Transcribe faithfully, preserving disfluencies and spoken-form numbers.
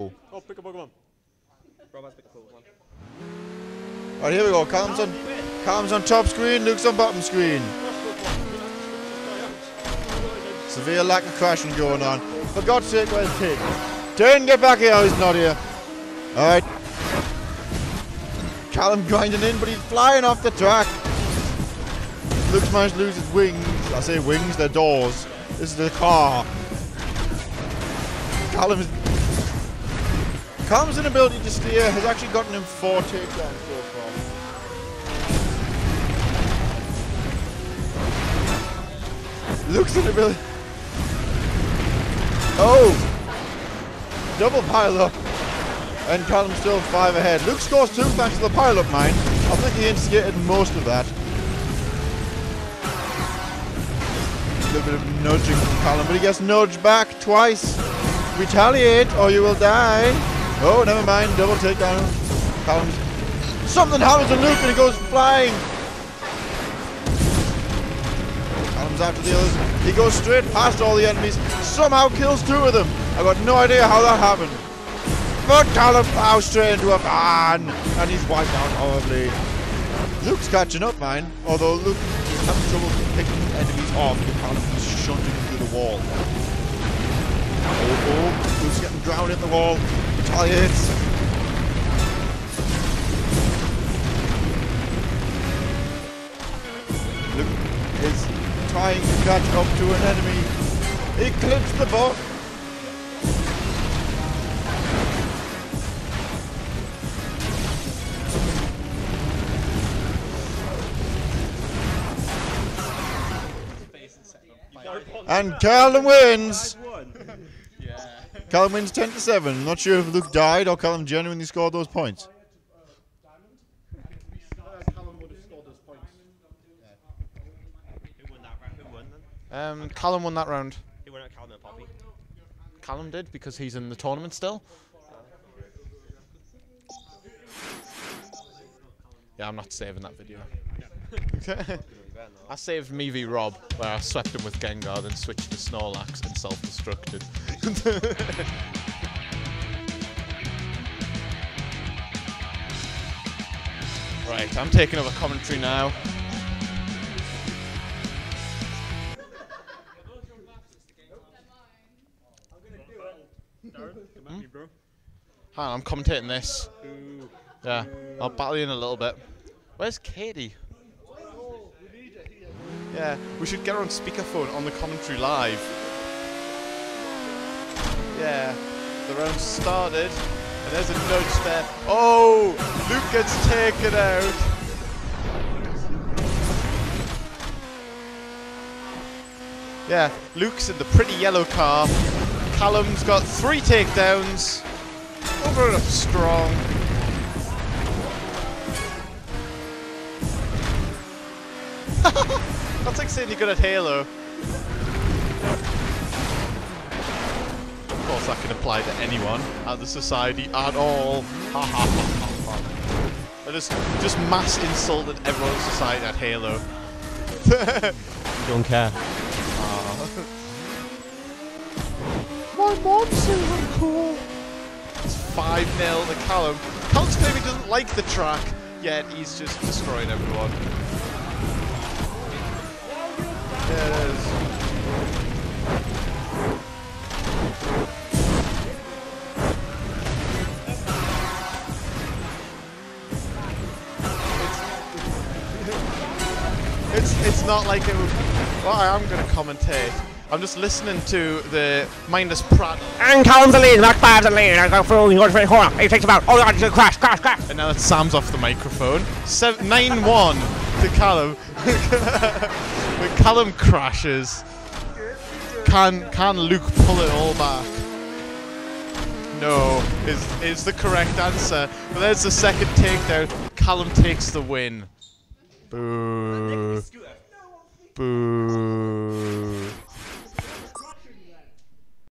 Oh, pick a Pokemon. Rob pick a Pokemon. Alright, here we go. Callum's on, Callum's on top screen, Luke's on bottom screen. Severe lack of crashing going on. For God's sake, where's Pig? Don't get back here, he's not here. Alright. Callum grinding in, but he's flying off the track. Luke's managed to lose his wings. I say wings, they're doors. This is the car. Callum's... Callum's inability to steer has actually gotten him four takedowns so far. Luke's inability... Oh! Double pile-up. And Callum's still five ahead. Luke scores two thanks to the pile-up mine. I think he instigated most of that. A little bit of nudging from Callum, but he gets nudged back twice. Retaliate or you will die. Oh, never mind. Double takedown. Callum's... Something happens to Luke and he goes flying. Callum's after the others. He goes straight past all the enemies. Somehow kills two of them. I've got no idea how that happened. But Callum plows straight into a man. And he's wiped out horribly. Luke's catching up, man. Although Luke is having trouble picking enemies off because Callum is shunting through the wall. Oh, oh, Luke's getting drowned in the wall. Retaliates. Luke is trying to catch up to an enemy. He clips the bot. And Callum wins! Yeah. Callum wins ten to seven. Not sure if Luke died or Callum genuinely scored those points. Um, Callum won that round. He won at Callum and Poppy. Callum did because he's in the tournament still. Yeah, I'm not saving that video. Okay. I saved me v Rob, where I swept him with Gengar, then switched to Snorlax and self-destructed. Right, I'm taking over commentary now. Hmm? Hi, I'm commentating this. Yeah, I'll battle you in a little bit. Where's Katie? Yeah, we should get her on speakerphone on the commentary live. Yeah, the round started, and there's a nudge there. Oh, Luke gets taken out. Yeah, Luke's in the pretty yellow car. Callum's got three takedowns. Over and up strong. That's like saying you're good at Halo. Of course that can apply to anyone at the society at all. Ha ha ha ha. I just, just mass insulted everyone in society at Halo. You don't care. Aww. My mom's so cool. It's five nil to Callum. Callum's clearly doesn't like the track, yet he's just destroying everyone. There it is. It's, it's, it's not like it would... Well, I am going to commentate. I'm just listening to the mindless prattle. And Callum's the lead, Mac Bard's the lead, and I go he's going for the corner, he takes him out, oh god, he's going to crash, crash, crash! And now that Sam's off the microphone, nine one to Callum. When Callum crashes, can can Luke pull it all back? No, is is the correct answer. But there's the second takedown. Callum takes the win. Boo. Boo.